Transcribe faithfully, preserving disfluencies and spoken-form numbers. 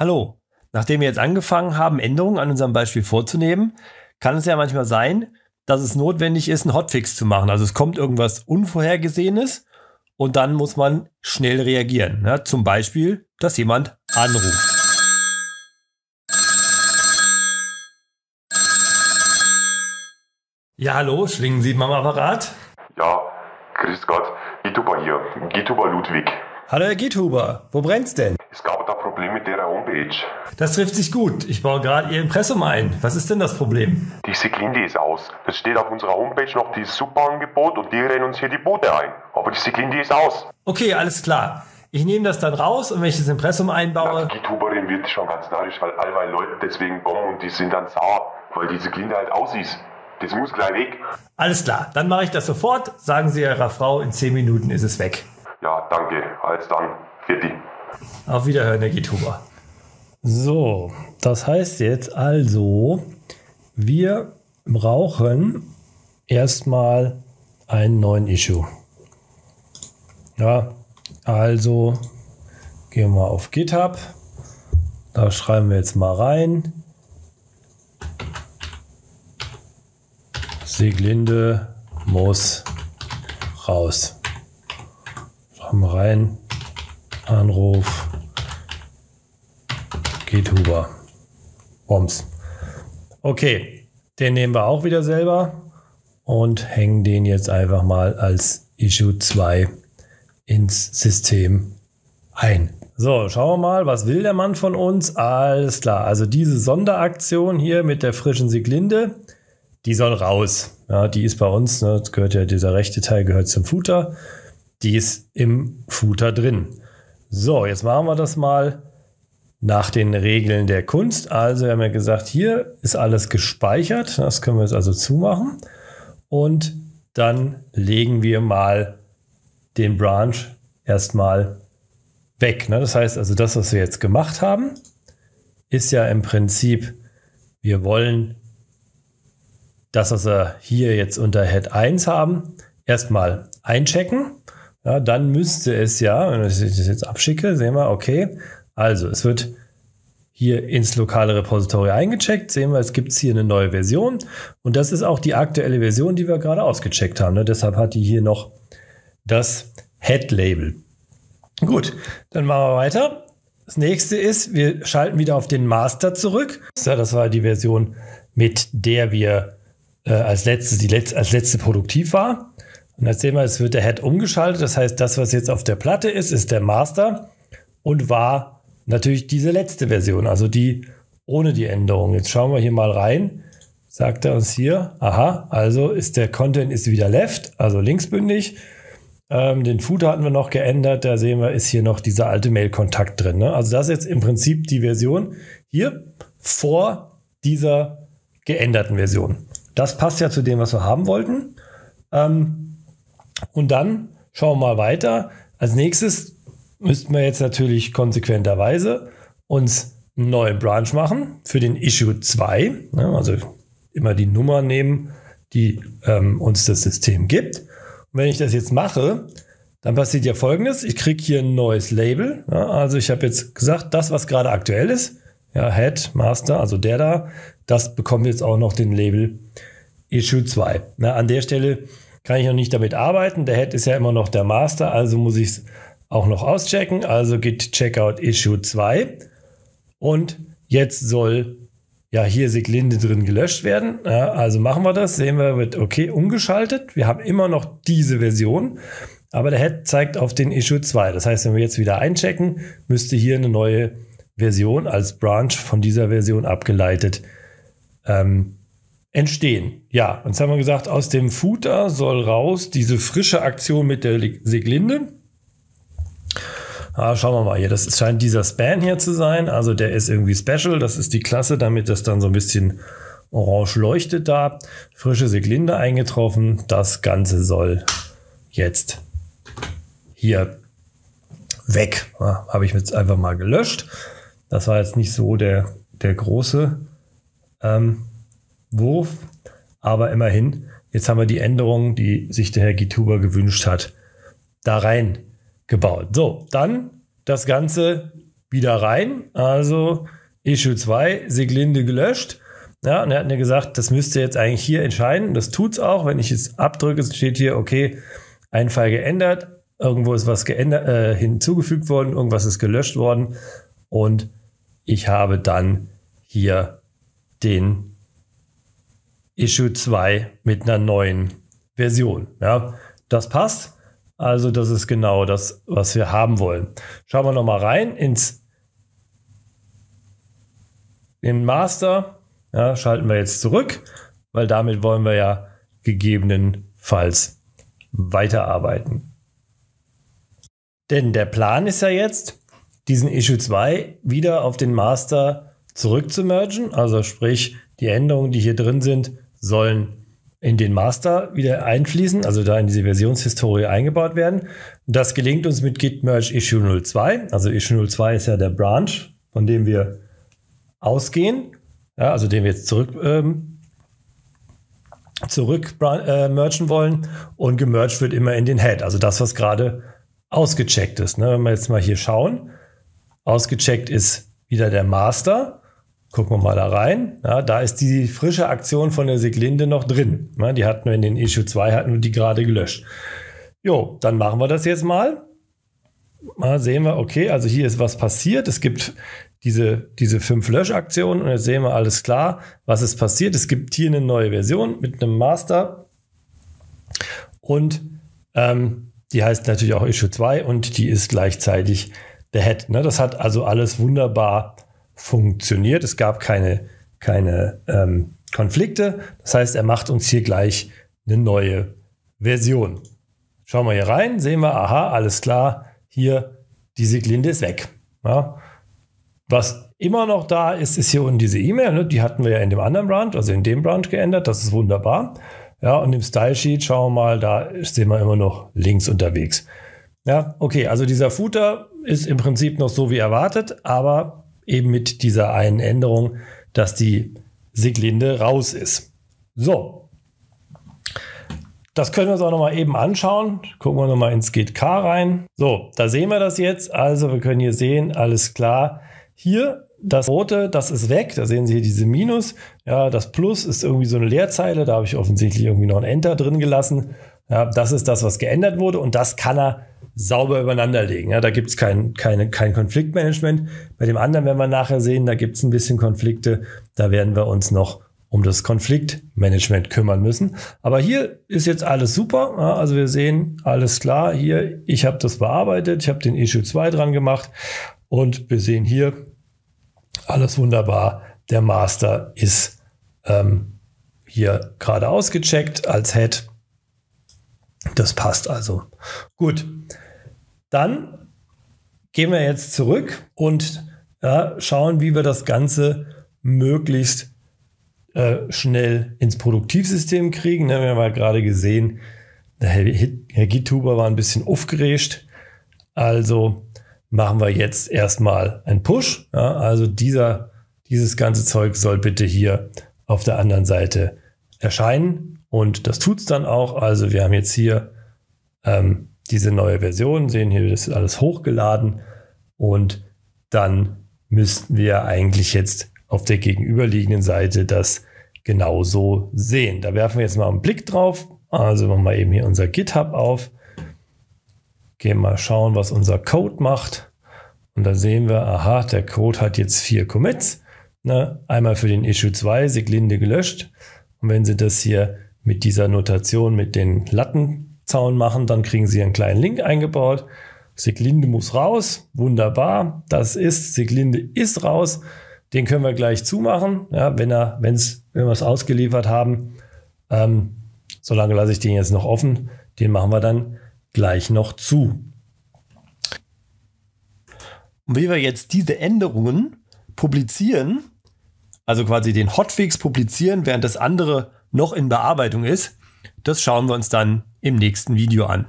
Hallo, nachdem wir jetzt angefangen haben, Änderungen an unserem Beispiel vorzunehmen, kann es ja manchmal sein, dass es notwendig ist, einen Hotfix zu machen. Also es kommt irgendwas Unvorhergesehenes und dann muss man schnell reagieren. Ja, zum Beispiel, dass jemand anruft. Ja, hallo, Schlingensiepen am Apparat. Ja, grüß Gott, Githuber hier, Githuber Ludwig. Hallo Herr Githuber, wo brennt's denn? Es gab da Probleme mit der Homepage. Das trifft sich gut. Ich baue gerade Ihr Impressum ein. Was ist denn das Problem? Die Sieglinde ist aus. Das steht auf unserer Homepage noch dieses Superangebot und die rennen uns hier die Boote ein. Aber die Sieglinde ist aus. Okay, alles klar. Ich nehme das dann raus und wenn ich das Impressum einbaue... Na, die Githuberin wird schon ganz narrisch, weil allweil Leute deswegen kommen und die sind dann sauer, weil die Sieglinde halt aus ist. Das muss gleich weg. Alles klar, dann mache ich das sofort. Sagen Sie Ihrer Frau, in zehn Minuten ist es weg. Ja, danke. Alles dann. Fertig. Auf Wiederhören, Herr Githuber. So, das heißt jetzt also, wir brauchen erstmal einen neuen Issue. Ja, also gehen wir auf GitHub. Da schreiben wir jetzt mal rein. Sieglinde muss raus. Schreiben wir rein. Anruf Githuber. Bombs. Okay, den nehmen wir auch wieder selber und hängen den jetzt einfach mal als Issue zwei ins System ein. So, schauen wir mal, was will der Mann von uns? Alles klar, also diese Sonderaktion hier mit der frischen Sieglinde, die soll raus. Ja, die ist bei uns, ne, das gehört ja, dieser rechte Teil gehört zum Footer. Die ist im Footer drin. So, jetzt machen wir das mal nach den Regeln der Kunst. Also wir haben ja gesagt, hier ist alles gespeichert. Das können wir jetzt also zumachen. Und dann legen wir mal den Branch erstmal weg. Das heißt also, das, was wir jetzt gemacht haben, ist ja im Prinzip, wir wollen das, was wir hier jetzt unter Head eins haben, erstmal einchecken. Ja, dann müsste es ja, wenn ich das jetzt abschicke, sehen wir, okay, also es wird hier ins lokale Repository eingecheckt, sehen wir, es gibt hier eine neue Version und das ist auch die aktuelle Version, die wir gerade ausgecheckt haben, ne? Deshalb hat die hier noch das Head-Label. Gut, dann machen wir weiter. Das nächste ist, wir schalten wieder auf den Master zurück. Ja, das war die Version, mit der wir äh, als letzte, die letzte, als letzte produktiv war. Und jetzt sehen wir, es wird der Head umgeschaltet. Das heißt, das, was jetzt auf der Platte ist, ist der Master und war natürlich diese letzte Version, also die ohne die Änderung. Jetzt schauen wir hier mal rein. Sagt er uns hier, aha, also ist der Content ist wieder left, also linksbündig. Ähm, den Footer hatten wir noch geändert. Da sehen wir, ist hier noch dieser alte Mail-Kontakt drin, ne? Also das ist jetzt im Prinzip die Version hier vor dieser geänderten Version. Das passt ja zu dem, was wir haben wollten. Ähm, Und dann schauen wir mal weiter. Als nächstes müssten wir jetzt natürlich konsequenterweise uns einen neuen Branch machen für den Issue zwei. Also immer die Nummer nehmen, die ähm, uns das System gibt. Und wenn ich das jetzt mache, dann passiert ja Folgendes. Ich kriege hier ein neues Label. Ja, also ich habe jetzt gesagt, das, was gerade aktuell ist, ja, Head, Master, also der da, das bekommt jetzt auch noch den Label Issue zwei. Na, an der Stelle kann ich noch nicht damit arbeiten. Der Head ist ja immer noch der Master, also muss ich es auch noch auschecken. Also git checkout issue zwei. Und jetzt soll ja hier Sieglinde drin gelöscht werden. Ja, also machen wir das. Sehen wir, wird okay umgeschaltet. Wir haben immer noch diese Version, aber der Head zeigt auf den Issue zwei. Das heißt, wenn wir jetzt wieder einchecken, müsste hier eine neue Version als Branch von dieser Version abgeleitet ähm, entstehen. Ja, jetzt haben wir gesagt, aus dem Footer soll raus diese frische Aktion mit der Sieglinde. Ah, schauen wir mal hier, das scheint dieser Span hier zu sein, also der ist irgendwie special, das ist die Klasse, damit das dann so ein bisschen orange leuchtet da. Frische Sieglinde eingetroffen, das Ganze soll jetzt hier weg. Ah, habe ich jetzt einfach mal gelöscht. Das war jetzt nicht so der, der große ähm, Wurf, aber immerhin, jetzt haben wir die Änderungen, die sich der Herr Githuber gewünscht hat, da rein gebaut. So, dann das Ganze wieder rein. Also Issue zwei, Sieglinde gelöscht. Ja, und er hat mir gesagt, das müsst ihr jetzt eigentlich hier entscheiden. Das tut's auch. Wenn ich es abdrücke, steht hier, okay, ein Fall geändert. Irgendwo ist was geändert, äh, hinzugefügt worden. Irgendwas ist gelöscht worden. Und ich habe dann hier den Issue zwei mit einer neuen Version. Ja, das passt. Also das ist genau das, was wir haben wollen. Schauen wir nochmal rein ins in Master. Ja, schalten wir jetzt zurück, weil damit wollen wir ja gegebenenfalls weiterarbeiten. Denn der Plan ist ja jetzt, diesen Issue zwei wieder auf den Master zurück zu mergen. Also sprich, die Änderungen, die hier drin sind, sollen in den Master wieder einfließen, also da in diese Versionshistorie eingebaut werden. Das gelingt uns mit Git Merge Issue null zwei. Also Issue null zwei ist ja der Branch, von dem wir ausgehen. Ja, also den wir jetzt zurück, ähm, zurück äh, mergen wollen, und gemerged wird immer in den Head, also das, was gerade ausgecheckt ist. Ne? Wenn wir jetzt mal hier schauen, ausgecheckt ist wieder der Master. Gucken wir mal da rein. Ja, da ist die frische Aktion von der Sieglinde noch drin. Ja, die hatten wir in den Issue zwei, hatten wir die gerade gelöscht. Jo, dann machen wir das jetzt mal. Mal sehen wir, okay, also hier ist was passiert. Es gibt Diese, diese fünf Löschaktionen, und jetzt sehen wir, alles klar, was ist passiert. Es gibt hier eine neue Version mit einem Master, und ähm, die heißt natürlich auch Issue zwei, und die ist gleichzeitig der Head. Ne? Das hat also alles wunderbar funktioniert. Es gab keine, keine ähm, Konflikte. Das heißt, er macht uns hier gleich eine neue Version. Schauen wir hier rein, sehen wir, aha, alles klar, hier die Sieglinde ist weg. Ja? Was immer noch da ist, ist hier unten diese E-Mail. Ne? Die hatten wir ja in dem anderen Branch, also in dem Branch geändert. Das ist wunderbar. Ja, und im Style Sheet schauen wir mal, da sind wir immer noch links unterwegs. Ja, okay, also dieser Footer ist im Prinzip noch so wie erwartet, aber eben mit dieser einen Änderung, dass die Sieglinde raus ist. So, das können wir uns auch nochmal eben anschauen. Gucken wir nochmal ins GitK rein. So, da sehen wir das jetzt. Also wir können hier sehen, alles klar. Hier, das Rote, das ist weg. Da sehen Sie hier diese Minus. Ja, das Plus ist irgendwie so eine Leerzeile. Da habe ich offensichtlich irgendwie noch ein Enter drin gelassen. Ja, das ist das, was geändert wurde. Und das kann er sauber übereinander legen. Ja, da gibt es kein, keine, kein Konfliktmanagement. Bei dem anderen werden wir nachher sehen, da gibt es ein bisschen Konflikte. Da werden wir uns noch um das Konfliktmanagement kümmern müssen. Aber hier ist jetzt alles super. Ja, also wir sehen, alles klar. Hier, ich habe das bearbeitet. Ich habe den Issue zwei dran gemacht. Und wir sehen hier, alles wunderbar. Der Master ist ähm, hier gerade ausgecheckt als Head. Das passt also. Gut, dann gehen wir jetzt zurück und ja, schauen, wie wir das Ganze möglichst äh, schnell ins Produktivsystem kriegen. Da haben wir mal gerade gesehen, der Herr, Herr Githuber war ein bisschen aufgeregt. Also machen wir jetzt erstmal einen Push. Ja, also dieser, dieses ganze Zeug soll bitte hier auf der anderen Seite erscheinen. Und das tut es dann auch. Also wir haben jetzt hier ähm, diese neue Version, sehen hier, das ist alles hochgeladen. Und dann müssten wir eigentlich jetzt auf der gegenüberliegenden Seite das genauso sehen. Da werfen wir jetzt mal einen Blick drauf. Also machen wir eben hier unser GitHub auf. Gehen mal schauen, was unser Code macht. Und da sehen wir, aha, der Code hat jetzt vier Commits. Ne? Einmal für den Issue zwei, Sieglinde gelöscht. Und wenn Sie das hier mit dieser Notation mit den Lattenzaun machen, dann kriegen Sie einen kleinen Link eingebaut. Sieglinde muss raus. Wunderbar. Das ist, Sieglinde ist raus. Den können wir gleich zumachen. Ja, wenn er, wenn's, wenn wir es ausgeliefert haben. Ähm, solange lasse ich den jetzt noch offen. Den machen wir dann gleich noch zu. Und wie wir jetzt diese Änderungen publizieren, also quasi den Hotfix publizieren, während das andere noch in Bearbeitung ist, das schauen wir uns dann im nächsten Video an.